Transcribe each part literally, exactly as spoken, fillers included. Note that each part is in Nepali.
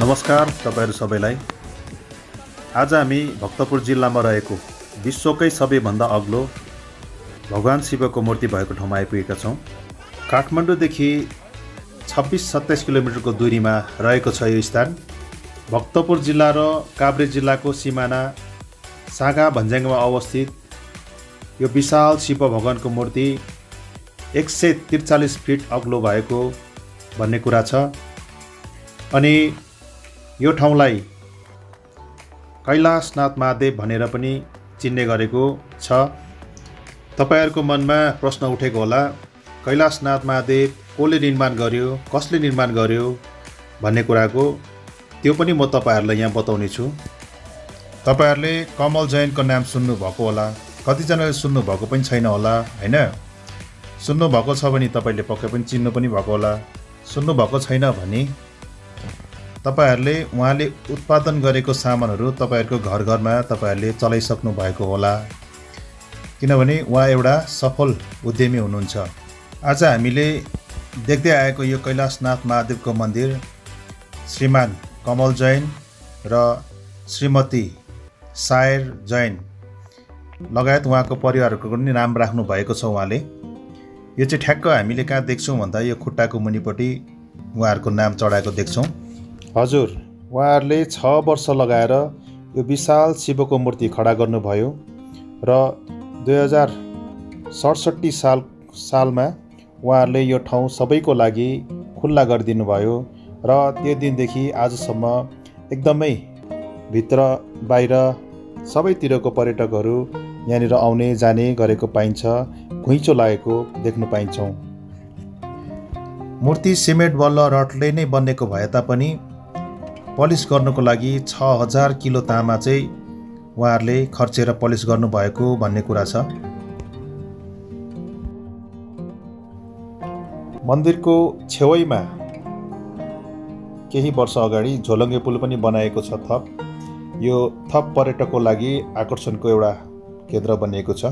नमस्कार तपाईहरु सबैलाई। आज हामी भक्तपुर जिल्लामा रहेको विश्वकै सबैभन्दा अग्लो भगवान शिवको मूर्ति भएको ठाउँमा आइपुगेका छौं। काठमाडौँदेखि छब्बीस सत्ताइस किलोमिटरको दूरीमा रहेको छ यो स्थान। भक्तपुर जिल्ला र काभ्रेज जिल्लाको सिमाना सागा भन्ज्याङमा अवस्थित यो विशाल शिव भगवानको मूर्ति एक सौ त्रिचालीस फिट अग्लो भएको भन्ने कुरा छ। अनि यो ठाउँलाई कैलाशनाथ महादेव भनेर पनि चिन्ने गरेको छ। तपाईहरुको मनमा प्रश्न उठेको होला, कैलाशनाथ महादेव कसले निर्माण गर्यो, कसले निर्माण गर्यो भन्ने कुराको, त्यो पनि म तपाईहरुलाई यहाँ बताउने छु। तपाईहरुले कमल जैनको नाम सुन्नु भएको होला, कतिजनाले सुन्नु भएको पनि छैन होला, हैन? सुन्नु भएको छ भने तपाईले पक्कै पनि चिन्नु पनि भएको होला। सुन्नु भएको छैन भने तपाईहरुले उहाँले उत्पादन गरेको सामानहरु तपाईहरुको घर घरमा तपाईहरुले चलाइसक्नु भएको होला, किनभने उहाँ एउटा सफल उद्यमी हुनुहुन्छ। आज हामीले देख्दै आएको यो कैलाशनाथ महादेवको मन्दिर श्रीमान कमल जैन र श्रीमती सायर जैन लगायत उहाँको परिवारको पनि नाम राख्नु भएको छ। उहाँले यो चाहिँ ठ्याक्क हामीले कहाँ देख्छौं भन्दा यो खुट्टाको मुनिपट्टि उहाँहरुको नाम चढाएको देख्छौं। हजुर, उहाँहरुले छ वर्ष लगाएर यो विशाल शिवको मूर्ति खडा गर्नुभयो र दुई हजार सतसट्ठी साल सालमा उहाँहरुले यो ठाउँ सबैको लागि खुल्ला गरिदिनु भयो र त्यो दिनदेखि आजसम्म एकदमै भित्र बाहिर सबैतिरको पर्यटकहरू यहाँनिर आउने जाने गरेको पाइन्छ, घुइँचो लागेको देख्न पाइन्छौँ। मूर्ति सिमेन्ट बल्ल रडले नै बनेको भए तापनि पलिस गर्नको लागि छ हजार किलो तामा चाहिँ उहाँहरूले खर्चेर पलिस गर्नुभएको भन्ने कुरा छ। मन्दिरको छेवैमा केही वर्ष अगाडि झोलङ्गे पुल पनि बनाएको छ। थप यो थप पर्यटकको लागि आकर्षणको एउटा केन्द्र बनिएको छ।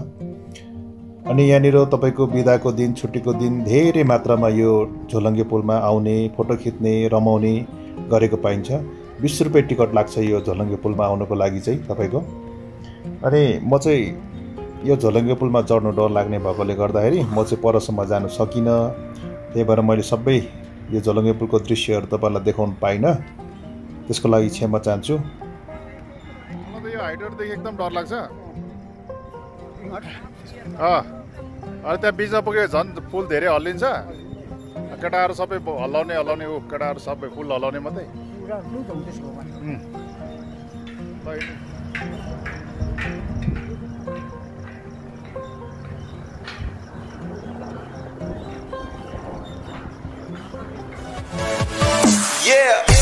अनि यहाँनिर तपाईँको बिदाको दिन, छुट्टीको दिन धेरै मात्रामा यो झोलङ्गे पुलमा आउने, फोटो खिच्ने, रमाउने गरेको पाइन्छ। बीस रुपियाँ टिकट लाग्छ यो झोलङ्गे पुलमा आउनुको लागि चाहिँ तपाईँको। अनि म चाहिँ यो झोलङ्गे पुलमा चढ्नु डर लाग्ने भएकोले गर्दाखेरि म चाहिँ परसम्म जानु सकिनँ, त्यही भएर मैले सबै यो झोलङ्गे पुलको दृश्यहरू तपाईँलाई देखाउन पाइनँ, त्यसको लागि क्षमा चाहन्छु। मलाई त यो हाइटहरूदेखि एकदम डर लाग्छ। अनि त्यहाँ बिचमा पुग्यो झन् पुल धेरै हल्लिन्छ, केटाहरू सबै हल्लाउने हल्लाउने हो, केटाहरू सबै फुल हल्लाउने मात्रै। Yeah.